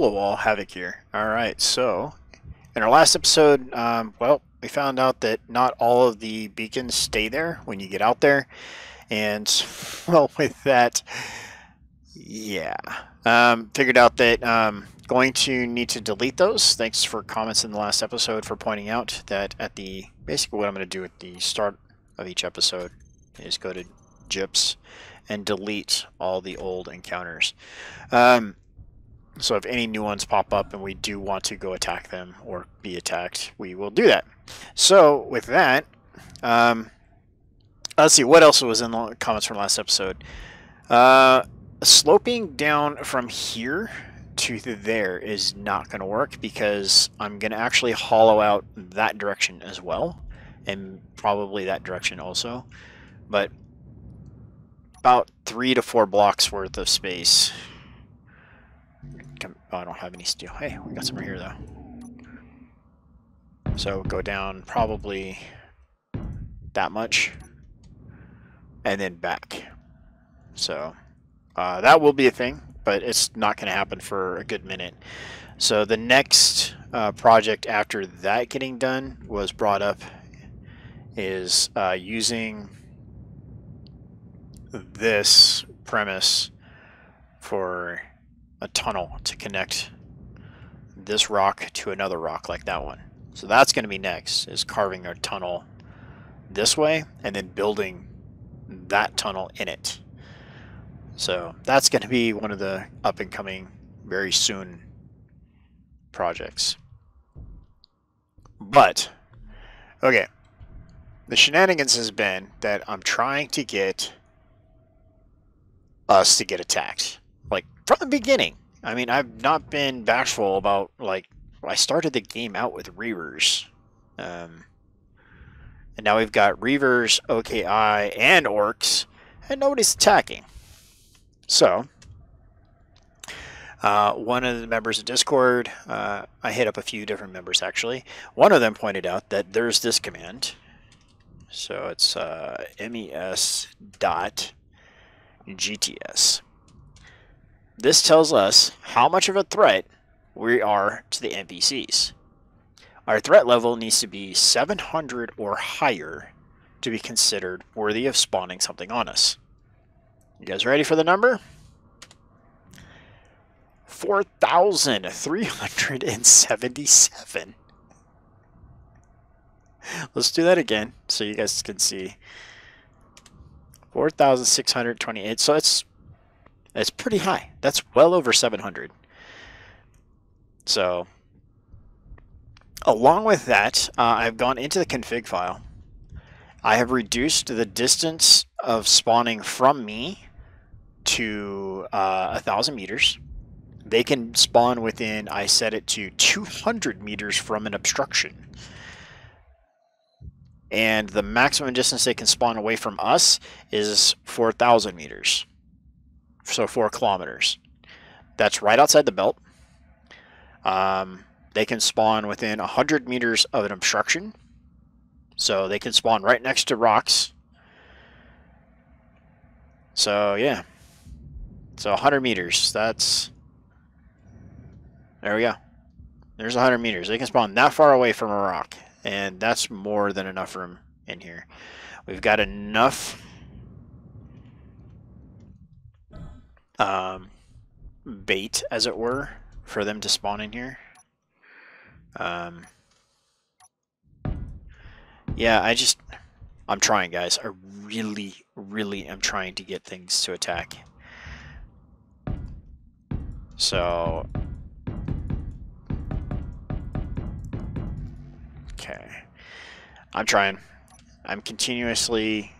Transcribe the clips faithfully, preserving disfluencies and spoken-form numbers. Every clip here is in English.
Hello all, Havoc here. Alright, so in our last episode, um, well, we found out that not all of the beacons stay there when you get out there. And, well, with that, yeah. Um, figured out that um, going to need to delete those. Thanks for comments in the last episode for pointing out that at the, basically what I'm going to do at the start of each episode is go to G I P S and delete all the old encounters. Um... So if any new ones pop up and we do want to go attack them or be attacked, we will do that. So with that, um, let's see what else was in the comments from last episode. Uh, sloping down from here to there is not going to work because I'm going to actually hollow out that direction as well, and probably that direction also, but about three to four blocks worth of space. Oh, I don't have any steel. Hey, we got some right here though. So go down probably that much and then back. So uh, that will be a thing, but it's not going to happen for a good minute. So the next uh, project after that getting done was brought up is uh, using this premise for a tunnel to connect this rock to another rock like that one. So that's going to be next, is carving a tunnel this way and then building that tunnel in it. So that's going to be one of the up and coming very soon projects. But okay, the shenanigans has been that I'm trying to get us to get attacked. Like, from the beginning. I mean, I've not been bashful about, like, I started the game out with Reavers. Um, and now we've got Reavers, O K I, and Orcs, and nobody's attacking. So, uh, one of the members of Discord, uh, I hit up a few different members, actually. One of them pointed out that there's this command. So, it's uh, mes dot gts. This tells us how much of a threat we are to the N P Cs. Our threat level needs to be seven hundred or higher to be considered worthy of spawning something on us. You guys ready for the number? four thousand three hundred seventy-seven. Let's do that again so you guys can see. four thousand six hundred twenty-eight. So it's It's pretty high. That's well over seven hundred. So, along with that, uh, I've gone into the config file. I have reduced the distance of spawning from me to uh, one thousand meters. They can spawn within, I set it to two hundred meters from an obstruction. And the maximum distance they can spawn away from us is four thousand meters. So four kilometers. That's right outside the belt. Um, they can spawn within one hundred meters of an obstruction. So they can spawn right next to rocks. So yeah. So one hundred meters. That's... There we go. There's one hundred meters. They can spawn that far away from a rock. And that's more than enough room in here. We've got enough... Um, bait, as it were, for them to spawn in here. Um, yeah, I just... I'm trying, guys. I really, really am trying to get things to attack. So... Okay. I'm trying. I'm continuously...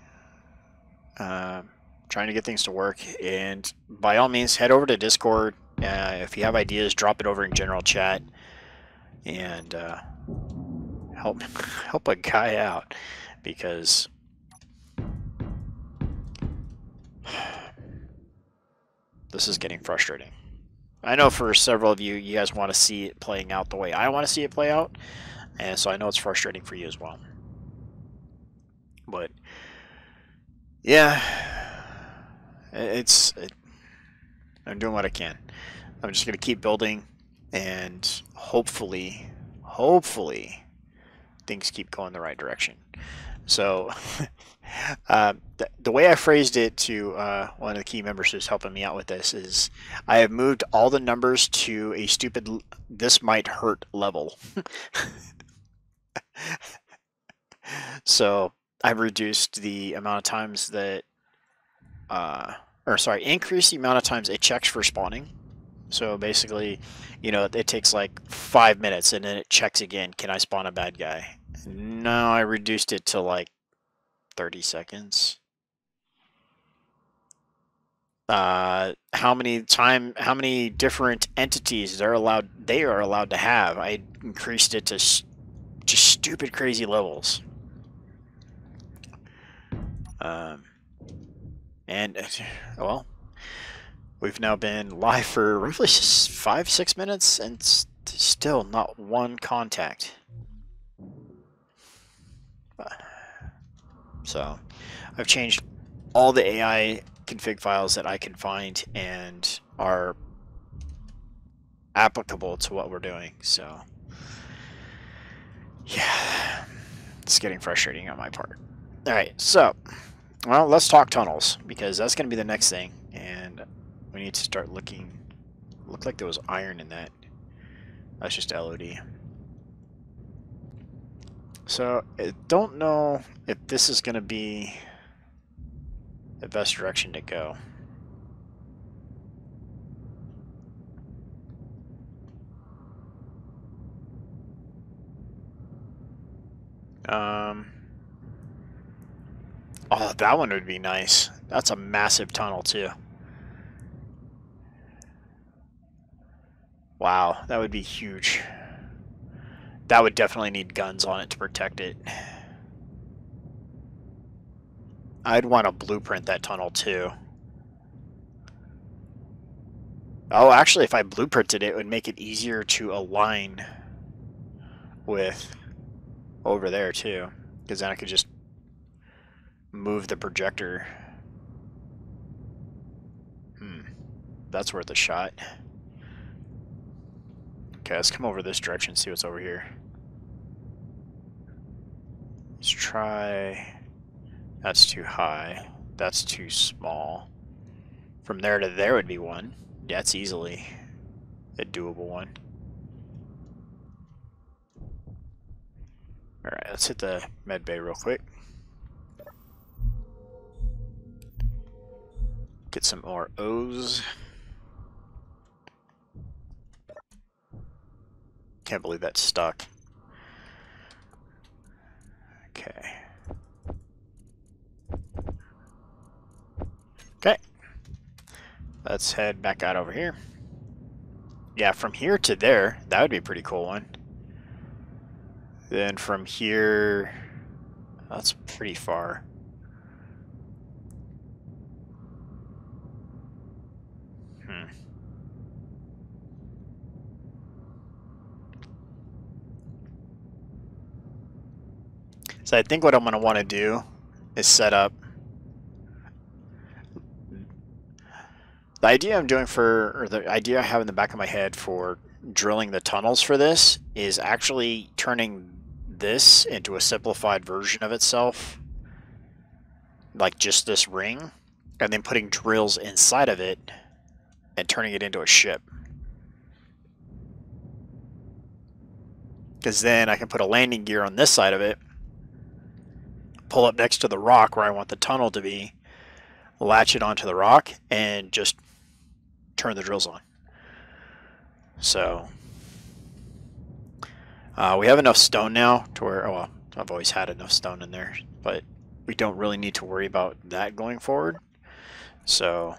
Uh, trying to get things to work, and by all means head over to Discord. Uh, if you have ideas, drop it over in general chat and uh, help help a guy out, because this is getting frustrating. I know for several of you, you guys want to see it playing out the way I want to see it play out, and so I know it's frustrating for you as well. But yeah, It's, it, I'm doing what I can. I'm just going to keep building. and hopefully, hopefully, things keep going the right direction. So uh, the, the way I phrased it to uh, one of the key members who's helping me out with this is I have moved all the numbers to a stupid this might hurt level. So I've reduced the amount of times that, uh, or sorry, increased the amount of times it checks for spawning. So basically, you know, it takes like five minutes and then it checks again. Can I spawn a bad guy? No, I reduced it to like thirty seconds. Uh, how many time, how many different entities they're allowed, they are allowed to have. I increased it to just stupid, crazy levels. Um, and well, we've now been live for roughly five, six minutes and st still not one contact. So I've changed all the A I config files that I can find and are applicable to what we're doing. So yeah, it's getting frustrating on my part. All right. So, well, let's talk tunnels because that's going to be the next thing. And we need to start looking. Looked like there was iron in that. That's just L O D. So I don't know if this is going to be the best direction to go. Um. Oh, that one would be nice. That's a massive tunnel too. Wow, that would be huge. That would definitely need guns on it to protect it. I'd want to blueprint that tunnel too. Oh, actually, if I blueprinted it, it would make it easier to align with over there too. Because then I could just move the projector. Hmm, that's worth a shot. Okay, let's come over this direction and see what's over here. Let's try... That's too high. That's too small. From there to there would be one. Yeah, that's easily a doable one. Alright, let's hit the med bay real quick. Get some more O's. Can't believe that's stuck. Okay. Okay. Let's head back out over here. Yeah, from here to there, that would be a pretty cool one. Then from here, that's pretty far. Hmm. So I think what I'm going to want to do is set up. The idea I'm doing for, or the idea I have in the back of my head for drilling the tunnels for this is actually turning this into a simplified version of itself. Like just this ring, and then putting drills inside of it and turning it into a ship. Because then I can put a landing gear on this side of it, pull up next to the rock where I want the tunnel to be, latch it onto the rock, and just turn the drills on. So uh, we have enough stone now to where, oh well, I've always had enough stone in there, but we don't really need to worry about that going forward. So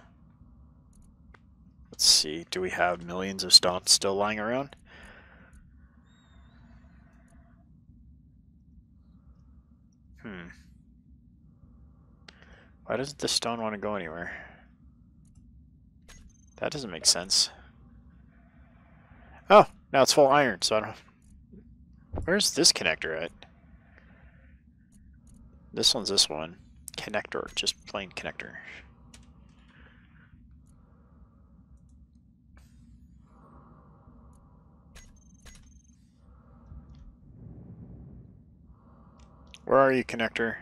let's see, do we have millions of stone still lying around? Hmm. Why doesn't the stone want to go anywhere? That doesn't make sense. Oh, now it's full iron, so I don't... Where's this connector at? This one's this one. Connector, just plain connector. Where are you, connector?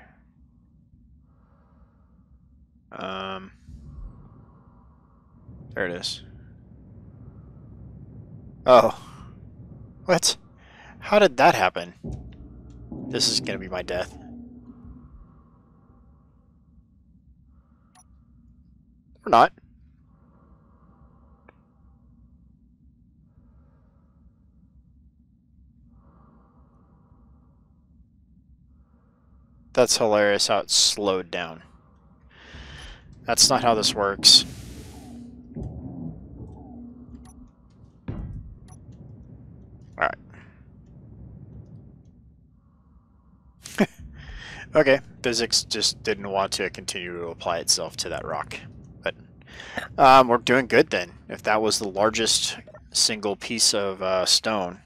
Um, there it is. Oh. What? How did that happen? This is gonna be my death. Or not. That's hilarious how it slowed down. That's not how this works. Alright. Okay, physics just didn't want to continue to apply itself to that rock. But um, we're doing good then, if that was the largest single piece of uh, stone.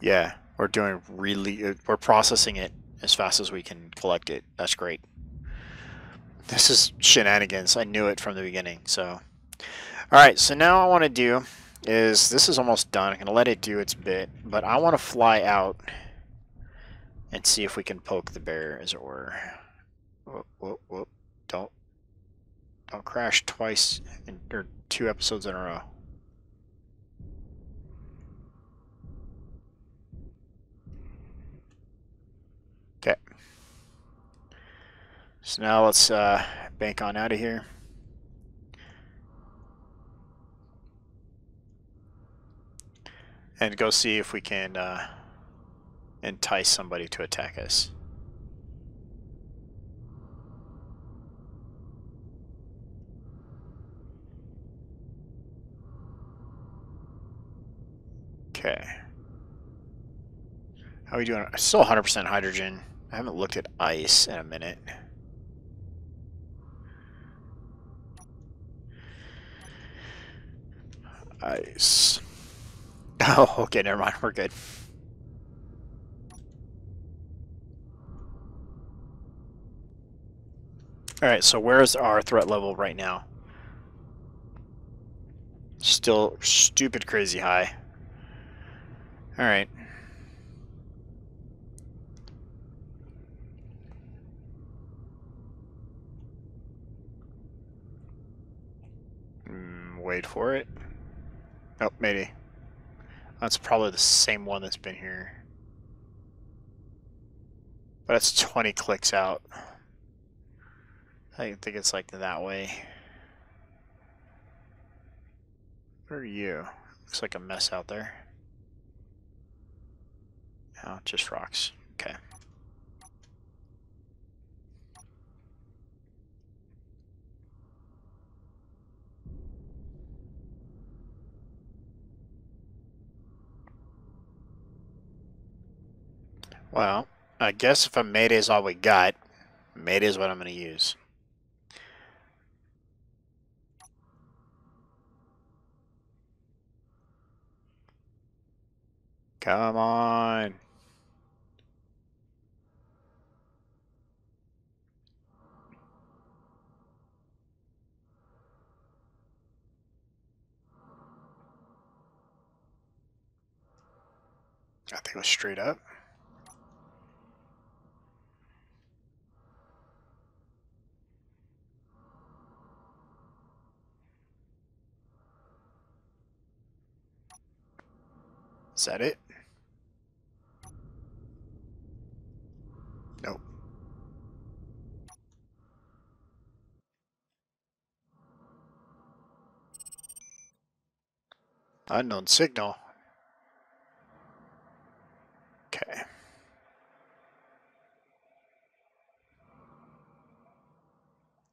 Yeah, we're doing really, we're processing it as fast as we can collect it. That's great. This is shenanigans. I knew it from the beginning. So, alright, so now I want to do is, this is almost done. I'm going to let it do its bit, but I want to fly out and see if we can poke the bear, as it were. Whoop, whoop, whoop. Don't, don't crash twice, in, or two episodes in a row. Okay, so now let's uh, bank on out of here. And go see if we can uh, entice somebody to attack us. Okay. How are we doing? Still one hundred percent hydrogen. I haven't looked at ice in a minute. Ice. Oh, okay, never mind. We're good. Alright, so where's our threat level right now? Still stupid crazy high. Alright. Wait for it. Oh, maybe. That's probably the same one that's been here. But it's twenty clicks out. I think it's like that way. Where are you? Looks like a mess out there. Oh, just rocks. Okay. Well, I guess if a Mayday is all we got, Mayday is what I'm going to use. Come on. I think it was straight up. Is that it? Nope. Unknown signal. Okay.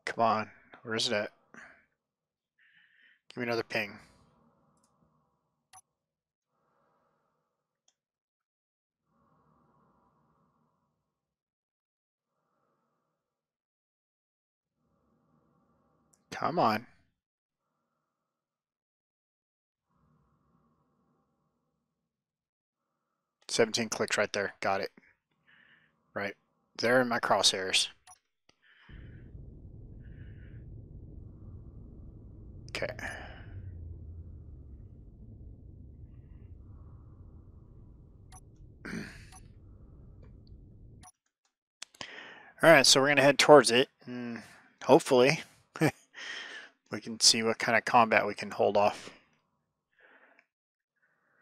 Come on. Where is it at? Give me another ping. Come on. seventeen clicks right there. Got it. Right there in my crosshairs. Okay. Alright, so we're going to head towards it, and hopefully we can see what kind of combat we can hold off.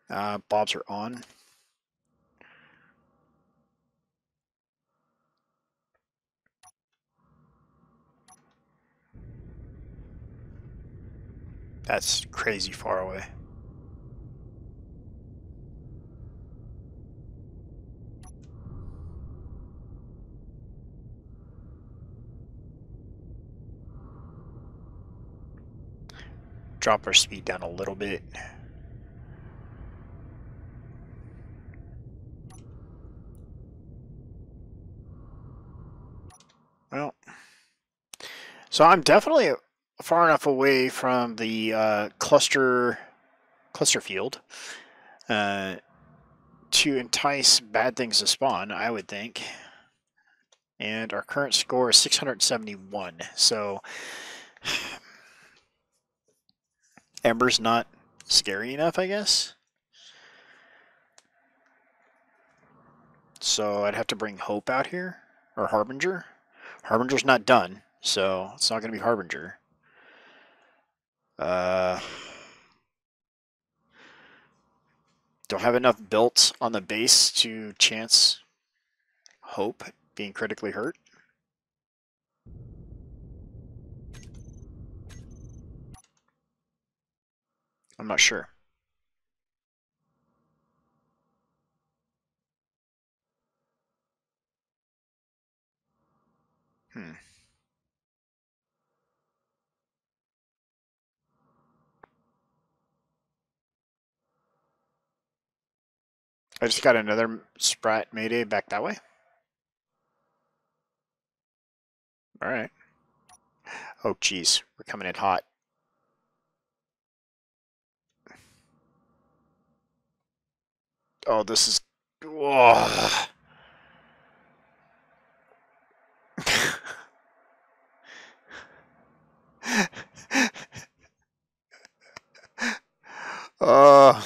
Uh, bobs are on. That's crazy far away. Drop our speed down a little bit. Well, so I'm definitely far enough away from the uh, cluster cluster field uh, to entice bad things to spawn, I would think. And our current score is six hundred seventy-one. So Ember's not scary enough, I guess. So I'd have to bring Hope out here, or Harbinger. Harbinger's not done, so it's not going to be Harbinger. Uh, don't have enough built on the base to chance Hope being critically hurt. I'm not sure. Hmm. I just got another Sprat Mayday back that way. All right. Oh, geez. We're coming in hot. Oh, this is... Whoa. uh,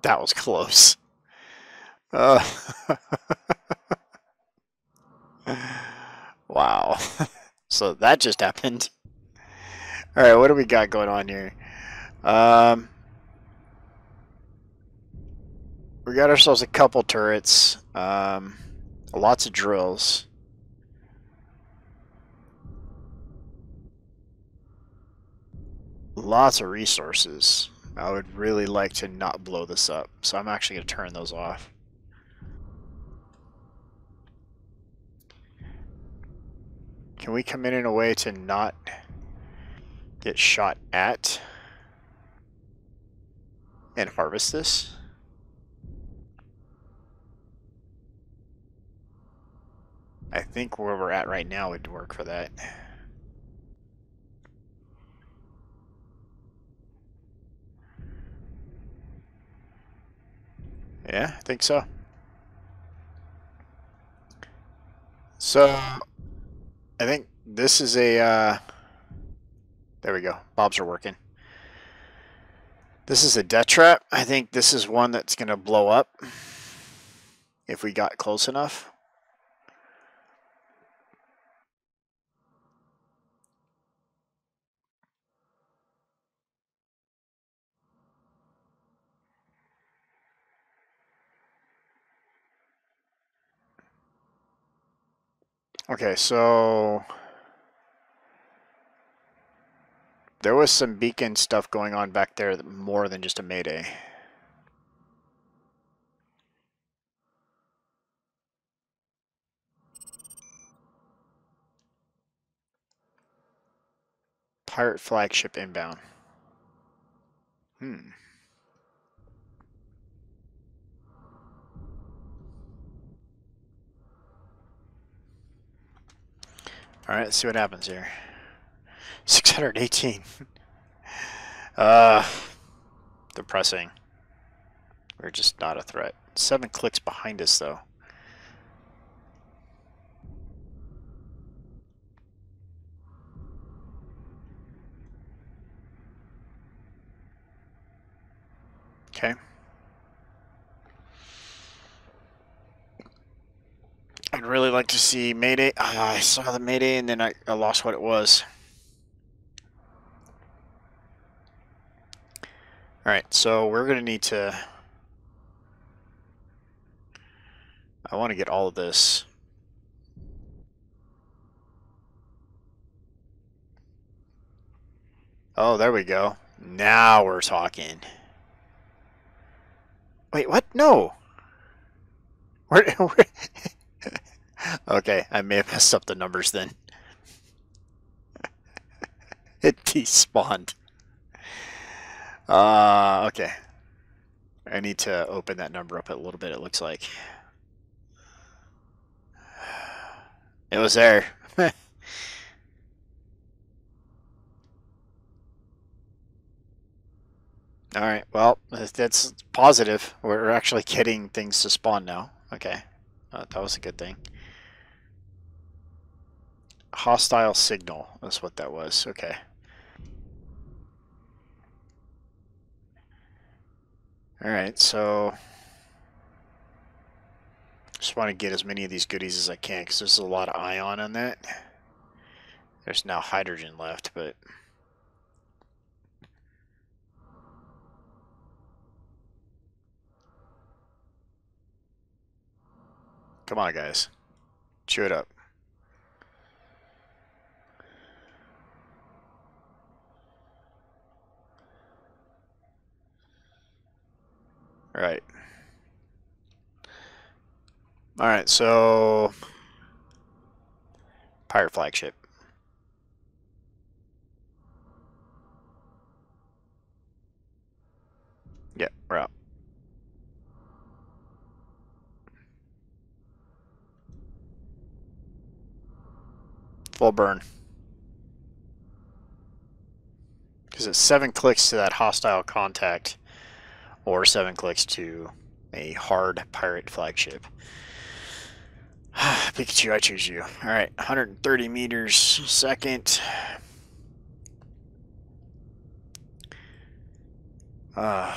that was close. Uh, wow. So that just happened. All right, what do we got going on here? Um... We got ourselves a couple turrets, um, lots of drills. Lots of resources. I would really like to not blow this up, so I'm actually going to turn those off. Can we come in in a way to not get shot at and harvest this? I think where we're at right now would work for that. Yeah, I think so. So, I think this is a, uh, there we go. Bobs are working. This is a death trap. I think this is one that's going to blow up if we got close enough. Okay, so there was some beacon stuff going on back there that more than just a mayday. Pirate flagship inbound. Hmm. All right, let's see what happens here. six hundred eighteen. uh, depressing. We're just not a threat. Seven clicks behind us, though. Okay. I'd really like to see Mayday. Oh, I saw the Mayday and then I, I lost what it was. Alright, so we're going to need to... I want to get all of this. Oh, there we go. Now we're talking. Wait, what? No! Where, where? Okay, I may have messed up the numbers then. It despawned. Uh, okay. I need to open that number up a little bit, it looks like. It was there. Alright, well, that's positive. We're actually getting things to spawn now. Okay, uh, that was a good thing. Hostile signal, that's what that was. Okay. Alright, so... just want to get as many of these goodies as I can, because there's a lot of ion on that. There's now hydrogen left, but... come on, guys. Chew it up. All right. All right, so... pirate flagship. Yeah, we're out. Full burn. Because it's seven clicks to that hostile contact, or seven clicks to a hard pirate flagship. Pikachu, I choose you. Alright, one hundred thirty meters a second. Uh,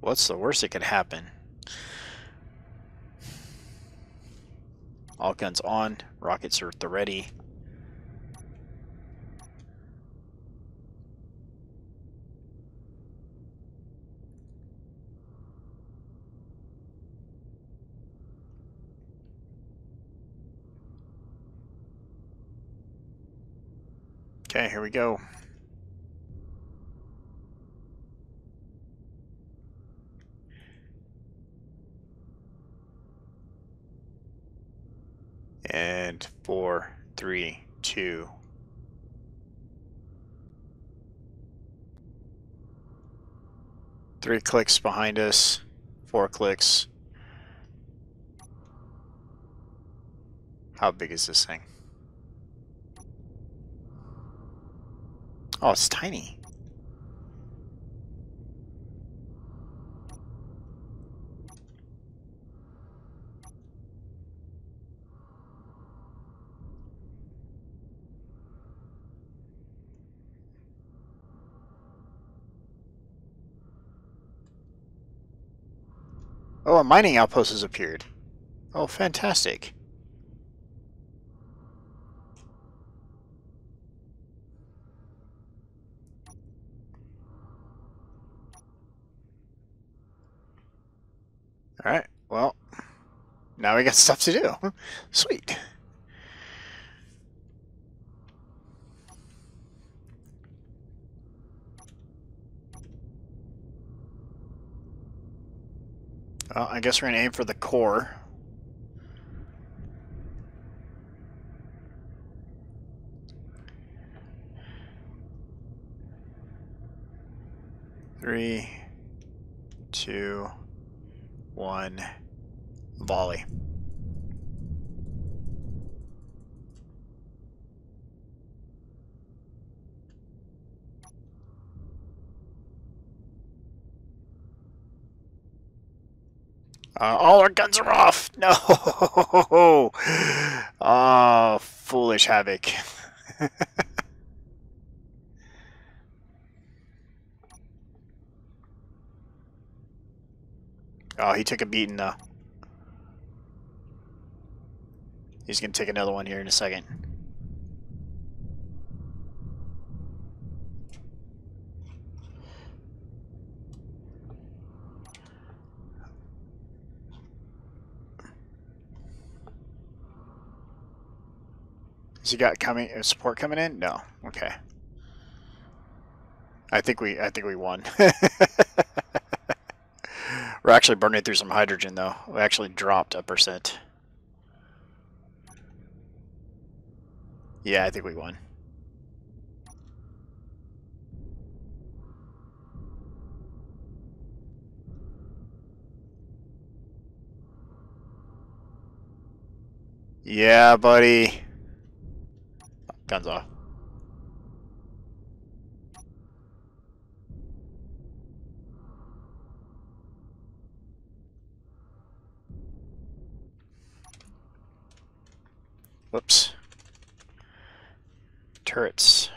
what's the worst that could happen? All guns on, rockets are at the ready. Okay, here we go. And four, three, two. Three clicks behind us, four clicks. How big is this thing? Oh, it's tiny. Oh, a mining outpost has appeared. Oh, fantastic. All right, well, now we got stuff to do. Sweet. Well, I guess we're going to aim for the core. Three, two, one, volley. Uh, all our guns are off. No. Oh, foolish havoc. Oh, he took a beating though. He's going to take another one here in a second. Has he got coming support coming in? No. Okay. I think we I think we won. We're actually burning through some hydrogen though. We actually dropped a percent. Yeah, I think we won. Yeah, buddy. Guns off. Whoops. Turrets.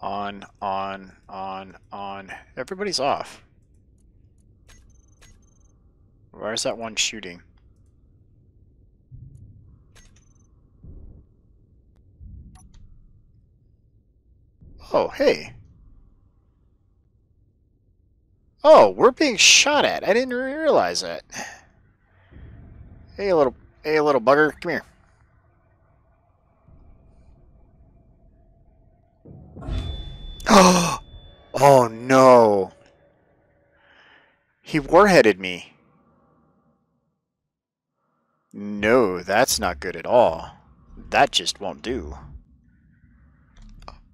On, on, on, on. Everybody's off. Why is that one shooting? Oh, hey. Oh, we're being shot at. I didn't realize that. Hey, little, hey, little bugger. Come here. Oh, oh no. He warheaded me. No, that's not good at all. That just won't do.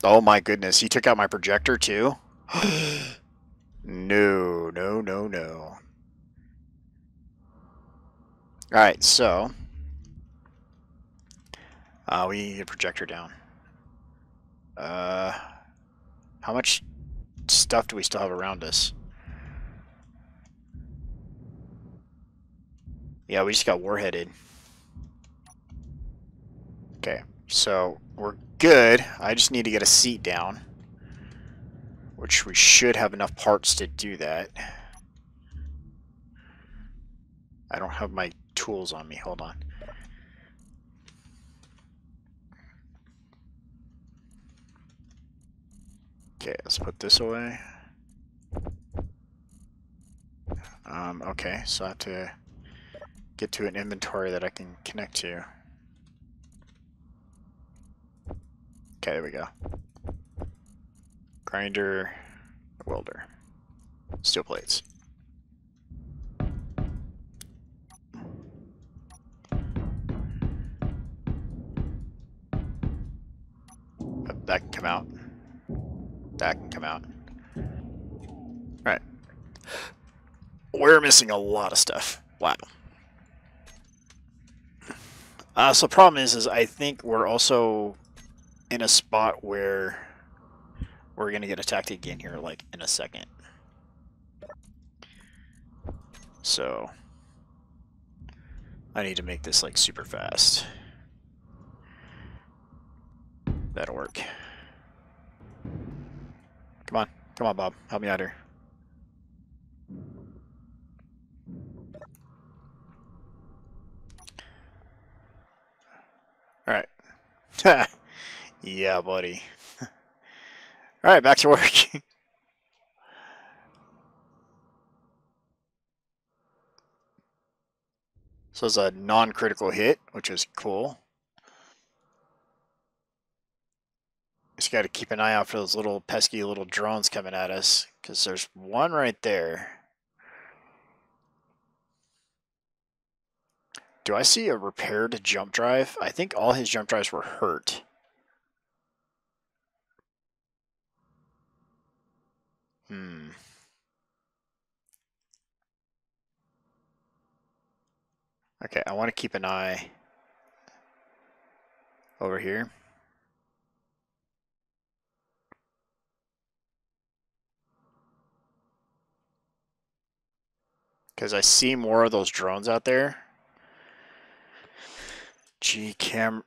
Oh my goodness, he took out my projector too? No, no, no, no. Alright, so... Uh, we need a projector down. Uh, how much stuff do we still have around us? Yeah, we just got warheaded. Okay, so we're... good. I just need to get a seat down, which we should have enough parts to do that. I don't have my tools on me. Hold on. Okay, let's put this away. Um, okay, so I have to get to an inventory that I can connect to. Okay, there we go. Grinder, welder, steel plates. That can come out. That can come out. Alright. We're missing a lot of stuff. Wow. Uh, so the problem is, is I think we're also... in a spot where we're gonna get attacked again here, like in a second. So I need to make this like super fast. That'll work. Come on, come on, Bob, help me out here. All right. Ha. Yeah, buddy. All right, back to work. So it's a non-critical hit, which is cool. Just got to keep an eye out for those little pesky little drones coming at us, because there's one right there. Do I see a repaired jump drive? I think all his jump drives were hurt. Hmm. Okay, I want to keep an eye over here. Because I see more of those drones out there. Gee, cam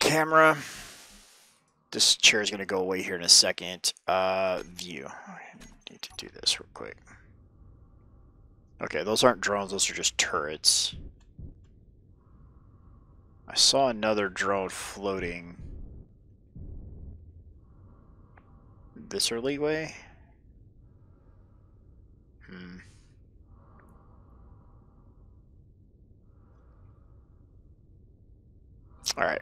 camera. This chair is going to go away here in a second. Uh, view. I need to do this real quick. Okay, those aren't drones. Those are just turrets. I saw another drone floating. This early way? Hmm. Alright.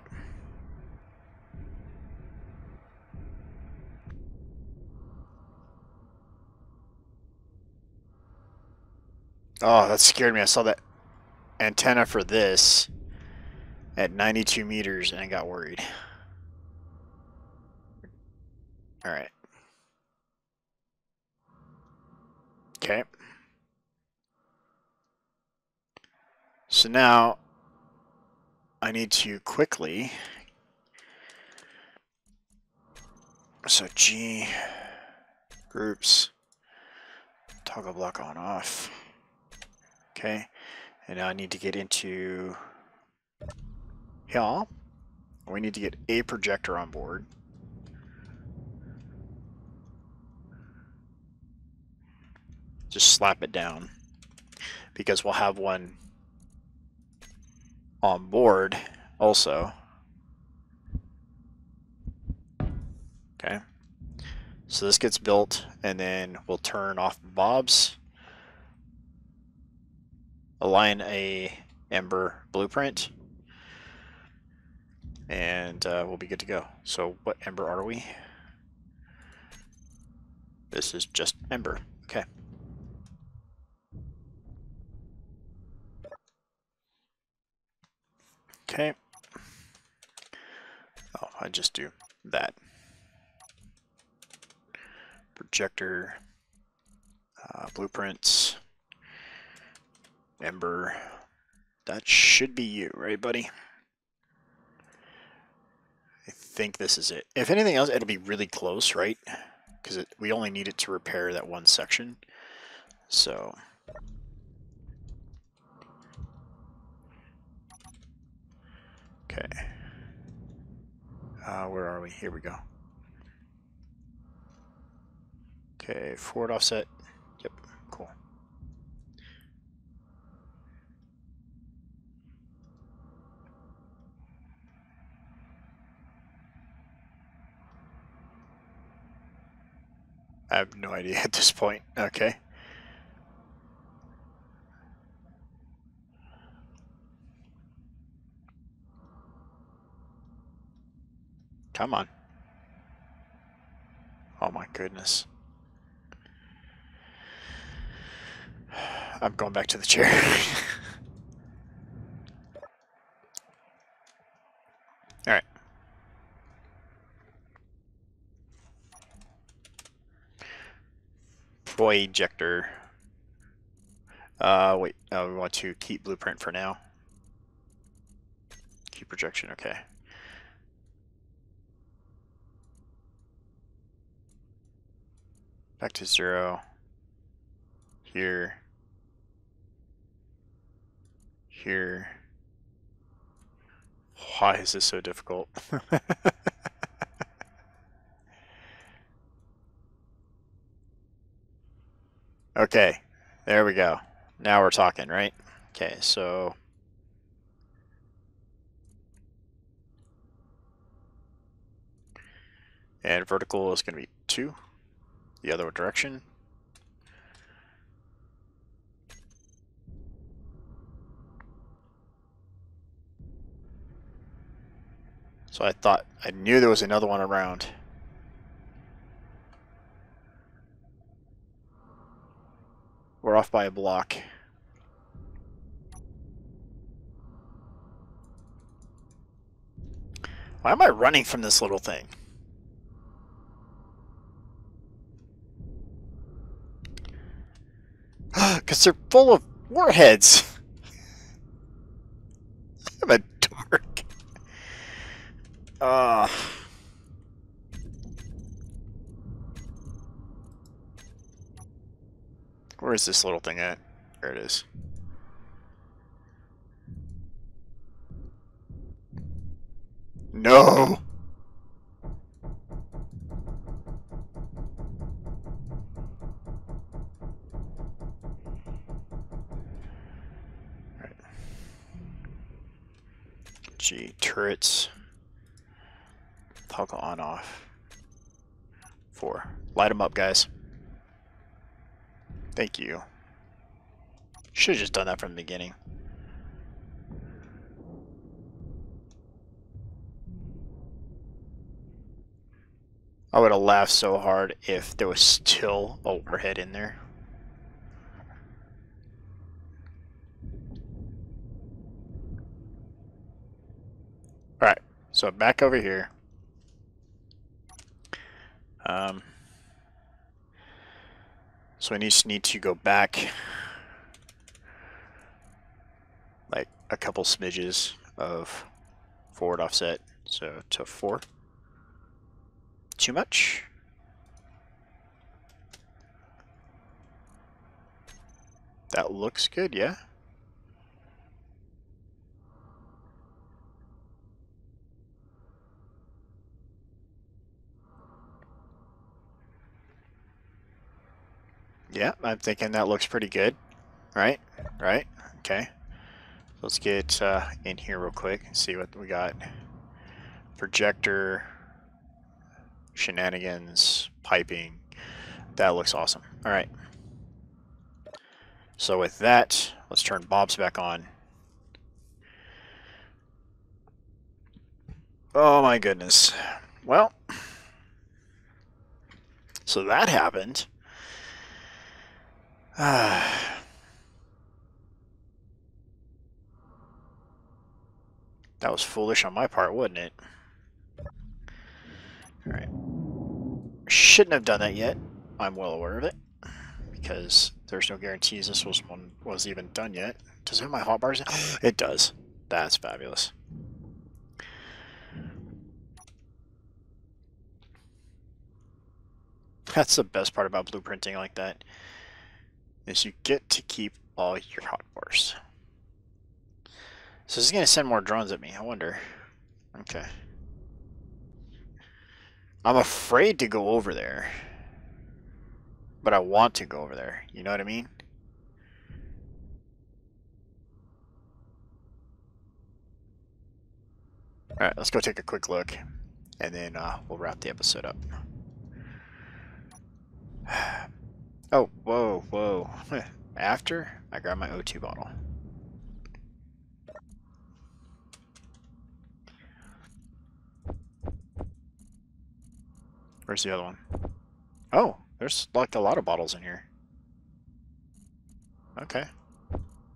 Oh, that scared me. I saw that antenna for this at ninety-two meters and I got worried. Alright. Okay. So now I need to quickly. So G groups, toggle block on off. Okay, and now I need to get into here. We need to get a projector on board. Just slap it down because we'll have one on board also. Okay, so this gets built and then we'll turn off mobs, align a Ember blueprint, and uh, we'll be good to go. So what Ember are we? This is just Ember. Okay. Okay. Oh, I just do that. Projector, uh, blueprints, Ember. That should be you, right, buddy? I think this is it. If anything else, it'll be really close, right? Because we only need it to repair that one section. So. Okay. Uh, where are we? Here we go. Okay, forward offset. Yep, cool. I have no idea at this point. Okay. Come on. Oh my goodness. I'm going back to the chair. All right. Projector. Uh, wait, uh, we want to keep blueprint for now. Keep projection, okay. Back to zero, here, here. Why is this so difficult? Okay, there we go. Now we're talking, right? Okay, so. And vertical is going to be two. The other direction. So I thought, I knew there was another one around. We're off by a block. Why am I running from this little thing? Because they're full of warheads. I'm a dork. Uh. Where is this little thing at? There it is. No! the turrets. Toggle on off. Four. Light them up, guys. Thank you. Should have just done that from the beginning. I would have laughed so hard if there was still overhead in there. Alright, so back over here. Um, so I just need to go back like a couple smidges of forward offset, so to four. Too much. That looks good, yeah. Yeah, I'm thinking that looks pretty good. Right? Right? Okay. Let's get uh, in here real quick and see what we got. Projector, shenanigans, piping. That looks awesome. All right. So with that, let's turn Bob's back on. Oh my goodness. Well, so that happened. Ah. That was foolish on my part, wasn't it? Alright. Shouldn't have done that yet. I'm well aware of it. Because there's no guarantees this was one was even done yet. Does it have my hotbars? It does. That's fabulous. That's the best part about blueprinting like that. Is you get to keep all your hotbars. So this is going to send more drones at me, I wonder. Okay. I'm afraid to go over there. But I want to go over there. You know what I mean? Alright, let's go take a quick look. And then uh, we'll wrap the episode up. Oh, whoa, whoa. After I grab my O two bottle. Where's the other one? Oh, there's like a lot of bottles in here. Okay.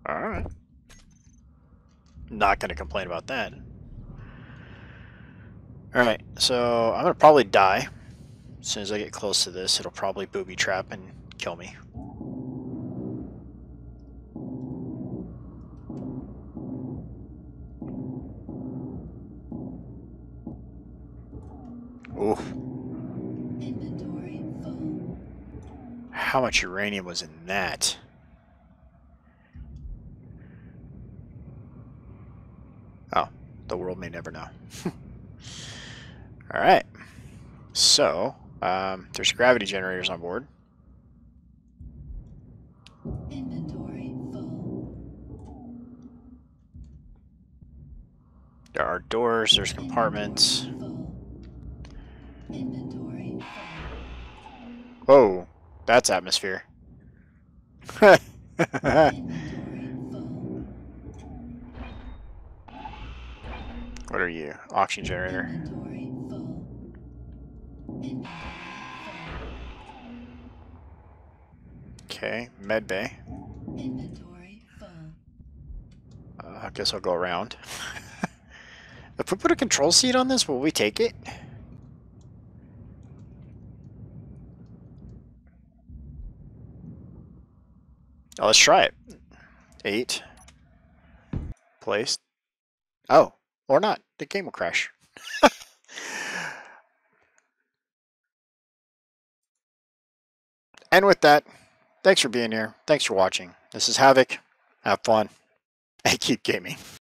Alright. Not going to complain about that. Alright, so I'm going to probably die. As soon as I get close to this, it'll probably booby trap and kill me. Oof. How much uranium was in that? Oh, the world may never know. All right. So, um, there's gravity generators on board. Inventory full. There are doors, there's compartments. Inventory full. Whoa. That's atmosphere. What are you? Oxygen generator. Okay, med bay. Uh, I guess I'll go around. If we put a control seat on this, will we take it? Now let's try it. Eight. Placed. Oh, or not. The game will crash. And with that, thanks for being here. Thanks for watching. This is Havoc. Have fun. And keep gaming.